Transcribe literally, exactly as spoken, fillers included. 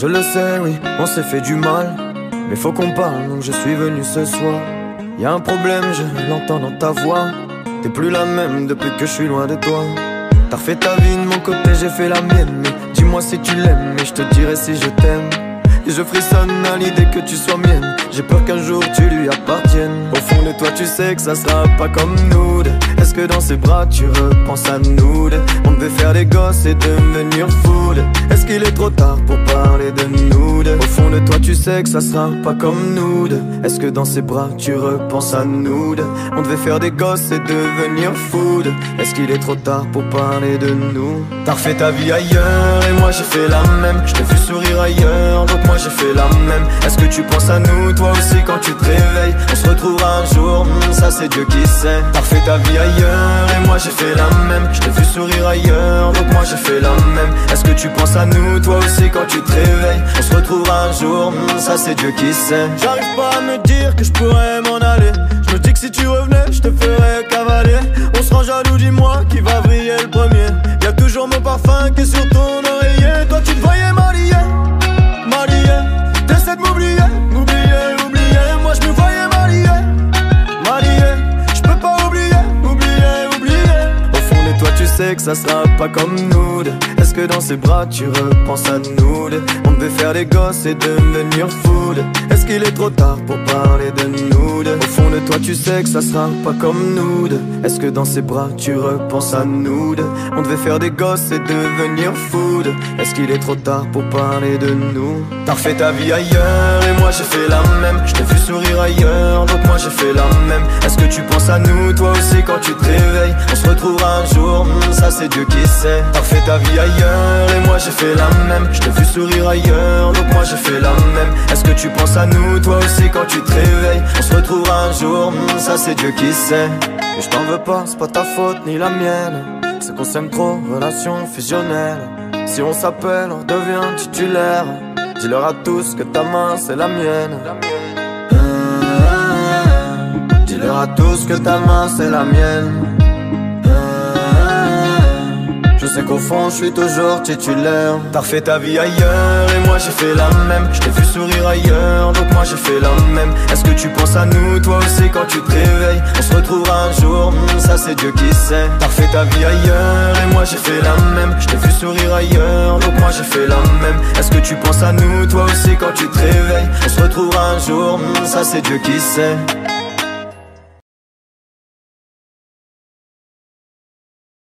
Je le sais, oui, on s'est fait du mal, mais faut qu'on parle, donc je suis venu ce soir. Y'a un problème, je l'entends dans ta voix. T'es plus la même depuis que je suis loin de toi. T'as refait ta vie de mon côté, j'ai fait la mienne. Mais dis-moi si tu l'aimes et je te dirai si je t'aime. Et je frissonne à l'idée que tu sois mienne. J'ai peur qu'un jour tu lui appartiennes. Au fond de toi tu sais que ça sera pas comme nous deux. Est-ce que dans ses bras tu repenses à nous deux? On devait faire des gosses et devenir fous. Est-ce qu'il est trop tard pour parler de nous deux? Au fond de toi tu sais que ça sera pas comme nous deux. Est-ce que dans ses bras tu repenses à nous deux? On devait faire des gosses et devenir fous. Est-ce qu'il est trop tard pour parler de nous? T'as refait ta vie ailleurs et moi j'ai fait la même. Je t'ai vu sourire ailleurs donc moi j'ai fait la même. Est-ce que tu penses à nous toi aussi quand tu te réveilles? On se retrouvera un jour, mmh, ça c'est Dieu qui sait. T'as refait ta vie ailleurs et moi j'ai fait la même. Je t'ai vu sourire ailleurs donc moi j'ai fait la même. Est-ce que tu penses à nous toi aussi quand tu te réveilles? On se retrouvera un jour, mmh, ça c'est Dieu qui sait. J'arrive pas à me dire que je pourrais m'en aller. Je me dis que si tu revenais je te ferais cavaler. On se rend jaloux, dis-moi qui va briller le premier. Y'a toujours mon parfum qui est sur ton oreiller. Toi tu te voyais m'allier, m'allier. T'essaies de m'oublier, m'oublier, oublier. Moi je me voyais m'allier, m'allier. Je peux pas oublier, oublier, oublier. Au fond de toi tu sais que ça sera pas comme nous deux. Est-ce que dans ses bras tu repenses à nous deux? On devait faire des gosses et devenir fous. Est-ce qu'il est trop tard pour parler de nous deux? Au fond de toi tu sais que ça sera pas comme nous deux. Est-ce que dans ses bras tu repenses à nous deux? On devait faire des gosses et devenir fous. Est-ce qu'il est trop tard pour parler de nous? T'as refait ta vie ailleurs et moi j'ai fait la même. Je t'ai vu sourire ailleurs donc moi j'ai fait la même. Est-ce que tu penses à nous toi aussi quand tu te réveilles? On se retrouvera un jour, mmh, ça c'est Dieu qui sait. T'as refait ta vie ailleurs et moi j'ai fait la même. Je t'ai vu sourire ailleurs donc moi j'ai fait la même. Est-ce que tu penses à nous toi aussi quand tu te réveilles? On se retrouvera un jour, mmh, ça c'est Dieu qui sait. Et je t'en veux pas, c'est pas ta faute ni la mienne. C'est qu'on s'aime trop, relation fusionnelle. Si on s'appelle on devient titulaire. Dis-leur à tous que ta main c'est la mienne. ah, ah, ah. Dis-leur à tous que ta main c'est la mienne. Je sais qu'au fond je suis toujours titulaire. T'as refait ta vie ailleurs et moi j'ai fait la même. Je t'ai vu sourire ailleurs donc moi j'ai fait la même. Est-ce que tu penses à nous toi aussi quand tu te réveilles? On se retrouvera un jour, mmh, ça c'est Dieu qui sait. T'as refait ta vie ailleurs et moi j'ai fait la même. Je t'ai vu sourire ailleurs donc moi j'ai fait la même. Est-ce que tu penses à nous toi aussi quand tu te réveilles? On se retrouvera un jour, mmh, ça c'est Dieu qui sait.